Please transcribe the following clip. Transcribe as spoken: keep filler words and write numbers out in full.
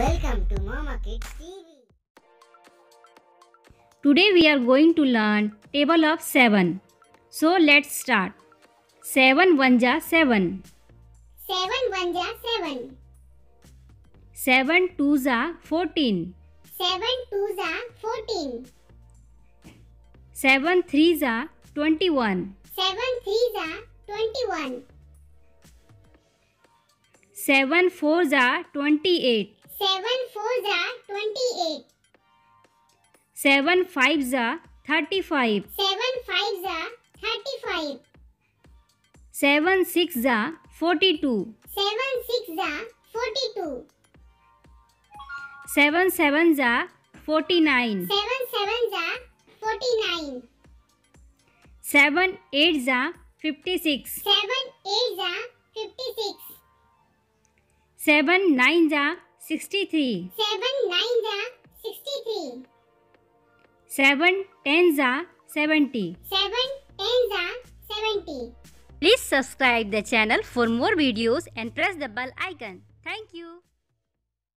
Welcome to Mommakids T V. Today we are going to learn table of seven. So let's start. Seven ones are seven. Seven ones are seven. Seven twos are fourteen. Seven twos are fourteen. Seven threes are twenty-one. Seven threes are twenty-one. Seven fours are twenty-eight. Seven fours are twenty-eight. Seven fives are thirty-five. Seven fives are thirty-five. Seven sixes are forty-two. Seven sixes are forty-two. Seven sevens are forty-nine. Seven sevens are forty-nine. Seven eights are fifty-six. Seven eights are fifty-six. Seven nines are sixty-three. Seven nines are sixty-three. Seven tens are seventy. Seven tens are seventy. Please subscribe the channel for more videos and press the bell icon. Thank you.